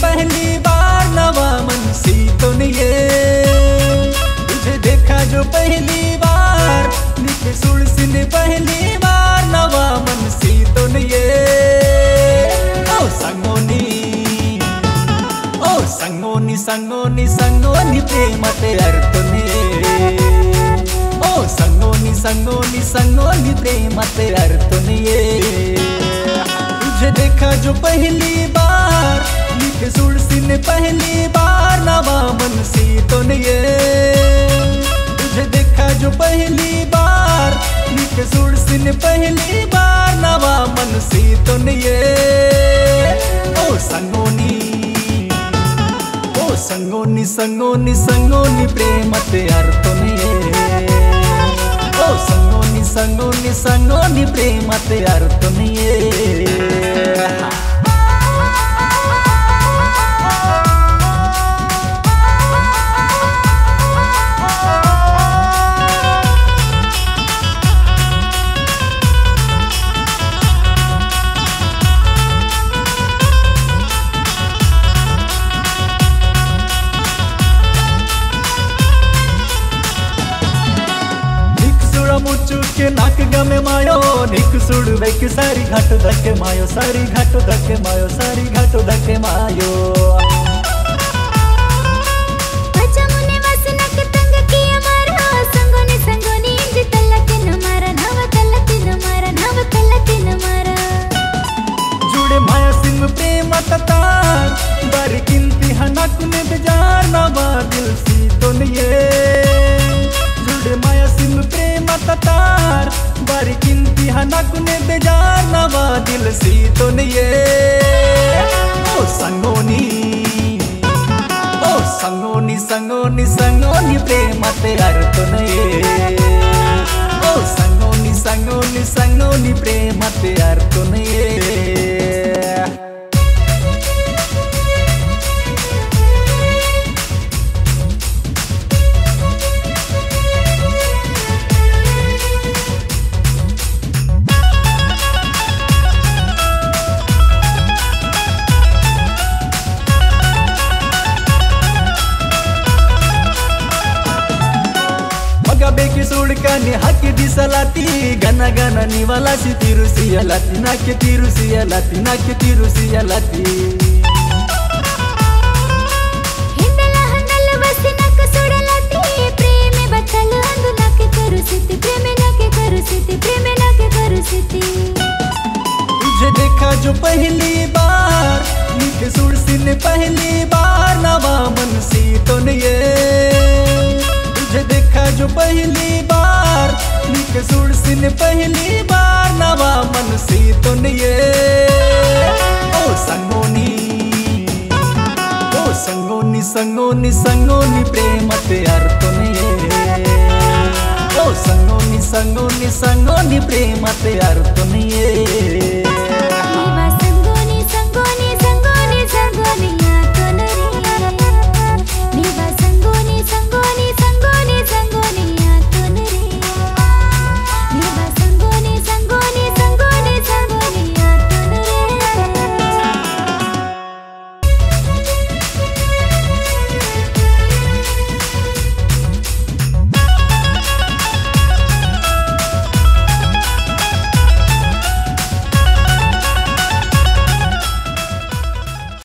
पहली बार नवा मनसी तूने तुझे देखा जो पहली बार नीचे सुरसी ने पहली बार नवा मनसी तूने। ओ संगोनी ओ संगोनी संगोनी संगोनी प्रेम ते अर्तुने। ओ संगोनी संगोनी संगोनी प्रेम ते अर्तुने। तुझे देखा जो पहली बार नीचे सुरसी ने पहली बार नवा मनसी तूने। तुझे देखा जो पहली बार नीचे सुरसी ने पहली बार नवा मनसी तूने। ओ संगोनी ओ संगोनी संगोनी संगोनी प्रेम ते अर्तुने। ओ संगोनी संगोनी संगोनी प्रेम ते अर्तुने। के नाक गमे मायो निक सुड़वे की सारी घाट धके मायो सारी घाट धके मायो सारी घाट धके मायो। बचा मुने वसनक तंग किया मारा संगोनी संगोनी इंज तलक न मारा नव तलक न मारा नव तलक न मारा। जुड़े माया सिंह प्रेम ततार बारी गिनती हनक ने बेजार नवा दिल सी तोनिए। माया सिंह प्रेम ततार बारी गिनती हनकुने बेजार नवा दिल सी तोनिए। ओ संगोनी ओ संगोनी संगोनी संगोनी प्रेम ते अर्तुने। ओ संगोनी संगोनी संगोनी प्रेम ते अर्तुने। निहाके दिसलाती गना गना निवाला सी तिरुसिया लाती नाके तिरुसिया लाती नाके तिरुसिया लाती। हिंदला हंदल बसी नाक सोड़ा लाती प्रेम बतल अंदु नाके करुसिती प्रेम नाके करुसिती प्रेम नाके करुसिती। तुझे देखा जो पहली बार नीके सुरसी ने पहली बार नवा मनसी तोनिए। तुझे देखा जो पहली बार नीके सुरसी ने पहली बार नवा मनसी तूने। ओ संगोनी ओ संगोनी संगोनी संगोनी प्रेम ते अर्तुने। ओ संगोनी संगोनी संगोनी प्रेम ते अर्तुने।